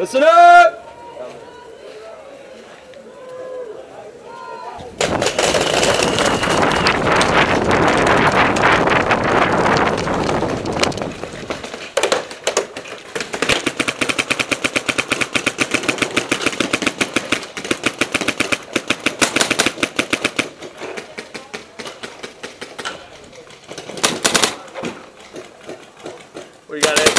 Listen up! We got it.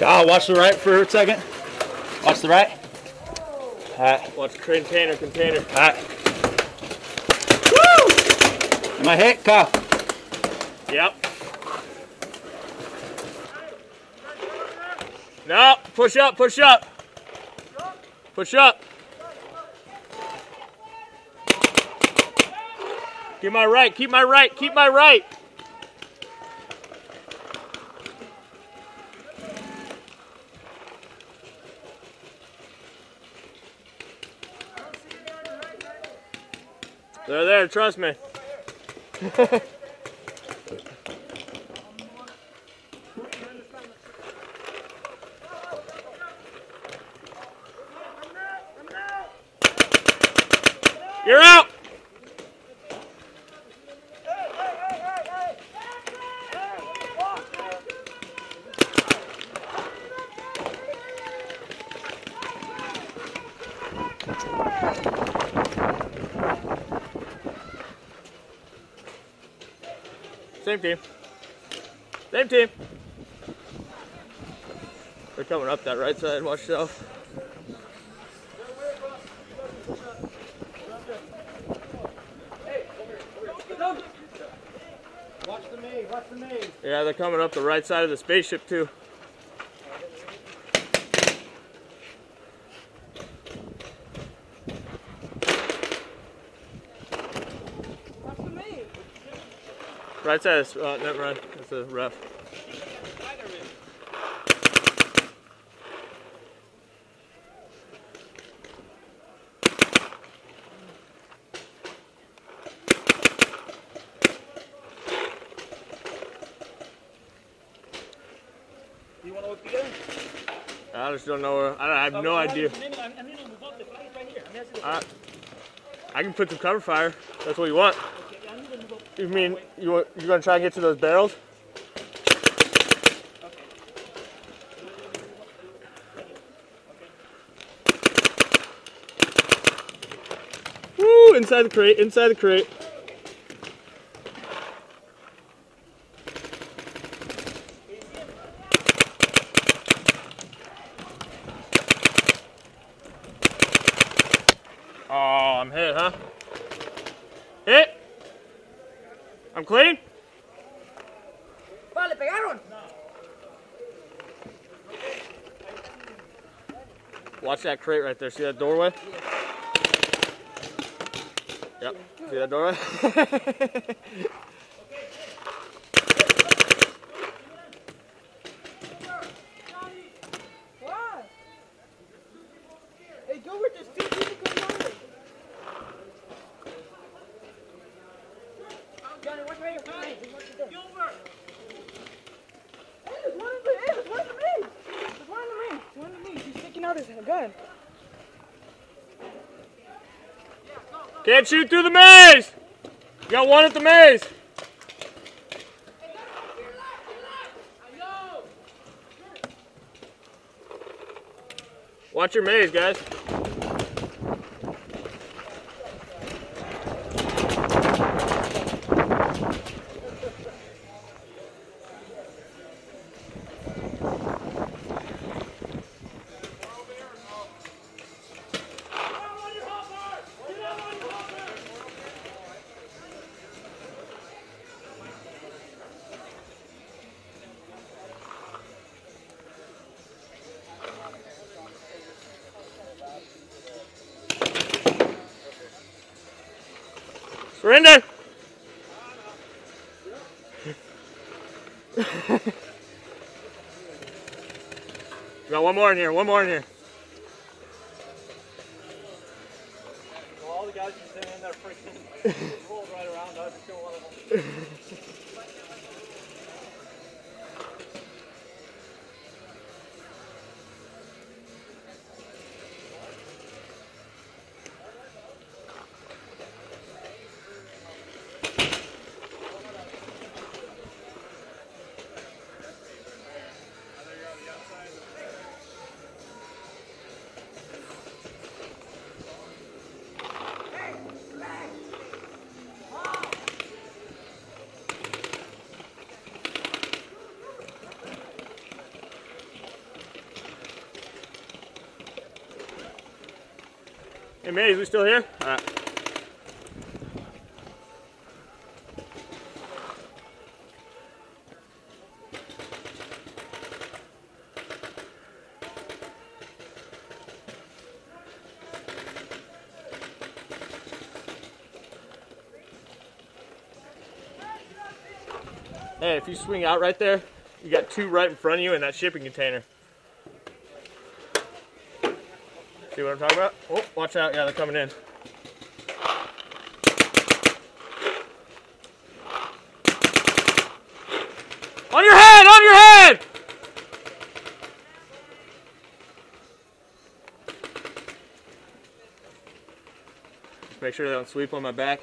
God, watch the right for a second. Watch the right. All right. Watch the container, container. All right. Woo! Am I hit, Kyle? Yep. No, push up, push up. Push up. Keep my right, keep my right, keep my right. They're there, trust me. You're out. Same team. Same team. They're coming up that right side. Watch yourself. Hey, over here. Watch the May. Watch the May. Yeah, they're coming up the right side of the spaceship too. Right side is, never mind, it's a ref. You want to look together? I just don't know where, I have no idea. I can put some cover fire, that's what you want. You mean you're gonna try and get to those barrels? Okay. Woo! Inside the crate, inside the crate. Oh, I'm hit, huh? Hit? I'm clean? Vale, pegaron. Watch that crate right there. See that doorway? Yep. See that doorway? Hey, Gilbert, there's two people coming over. Johnny, what's right here? Gilbert! Hey, there's one in the ring! There's one in the ring! There's one in the ring! He's sticking out his gun. Can't shoot through the maze! You got one at the maze! Watch your maze, guys. Surrender! Got one more in here, one more in here. couch and sitting in there freaking rolled right around us. Kill one of them. Hey May, is we still here? All right. Hey, if you swing out right there, you got two right in front of you in that shipping container. See what I'm talking about? Oh, watch out. Yeah, they're coming in. On your head! On your head! Just make sure they don't sweep on my back.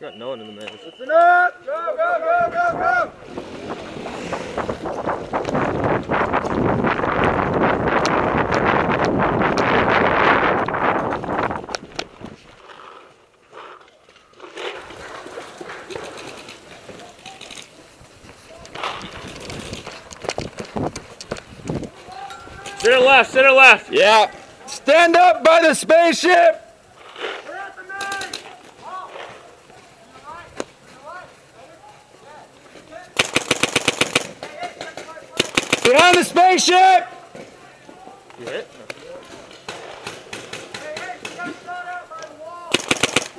Got no one in the middle. Listen up! Go, go, go, go, go! Center left, center left. Yeah. Stand up by the spaceship! Get on the spaceship! You hit?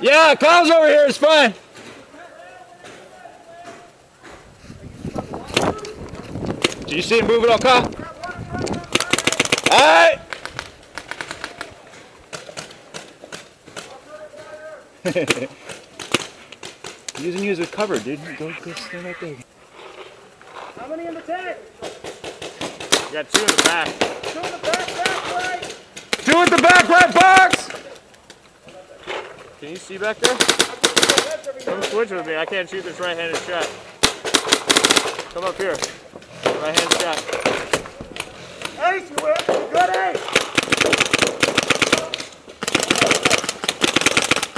Yeah, Kyle's over here, it's fine. Did you see him moving on, Kyle? Alright! Using you as a cover, dude. Don't go stand up there. How many in the tent? You got two in the back. Two in the back right. Two in the back right box. Can you see back there? Come switch with me. I can't shoot this right-handed shot. Come up here. Right-handed shot. Ace, you win. Good ace.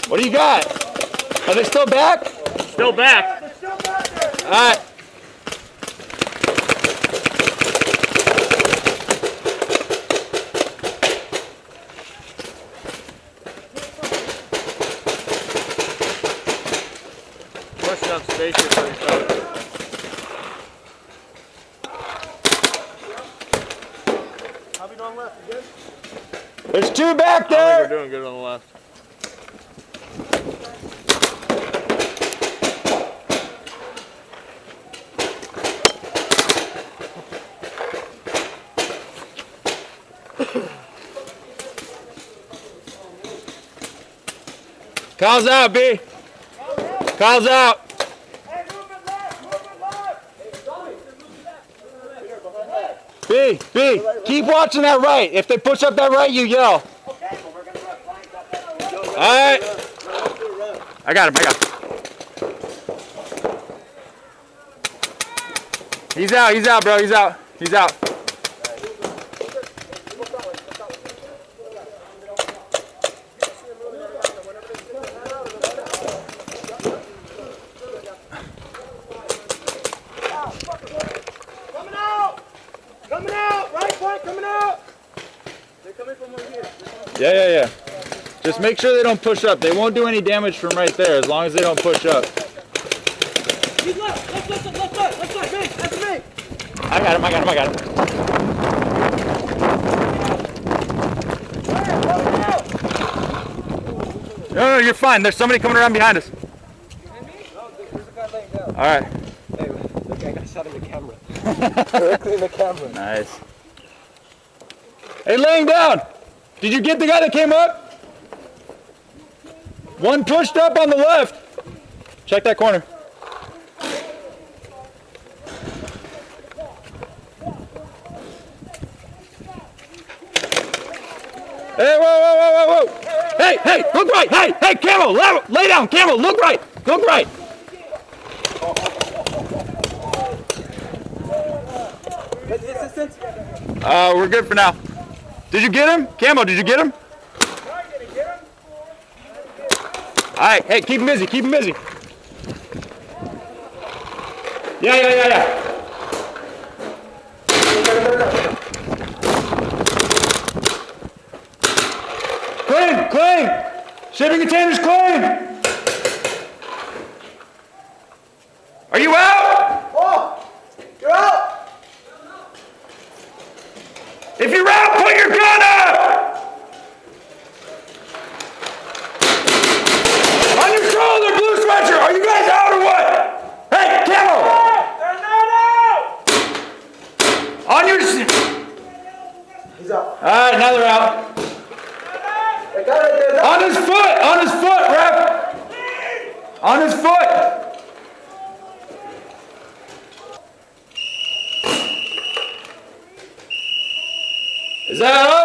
What do you got? Are they still back? Still back. They're still back there. All right. How we doing left? You good? There's two back there. I think we're doing good on the left. Kyle's out, B. Kyle's out. B, B, keep watching that right. If they push up that right, you yell. Okay, well, we're gonna run flank up there. All right. I got him, I got him. He's out, bro, he's out. He's out. Coming out! Right flank, coming out! They're coming from over here. Yeah, yeah, yeah. Just make sure they don't push up. They won't do any damage from right there as long as they don't push up. He's left, left, May, that's May. I got him. No, you're fine. There's somebody coming around behind us. Behind me? No, there's a guy laying down. All right. Hey, look, I got shot in the camera. Directly in the camera. Nice. Hey, laying down. Did you get the guy that came up? One pushed up on the left. Check that corner. Hey, whoa. Hey, look right! Hey, Camel, lay down, Camel, look right! Look right! We're good for now. Did you get him? Camel, did you get him? Alright, hey, keep him busy, Yeah. Clean! Shipping container's clean! Are you out? Oh! You're out! If you're out, put your gun up! On your shoulder, blue stretcher! Are you guys out or what? Hey, Camel! They're not out! On your... He's out. Alright, now they're out. On his foot! On his foot, ref! On his foot! Is that up?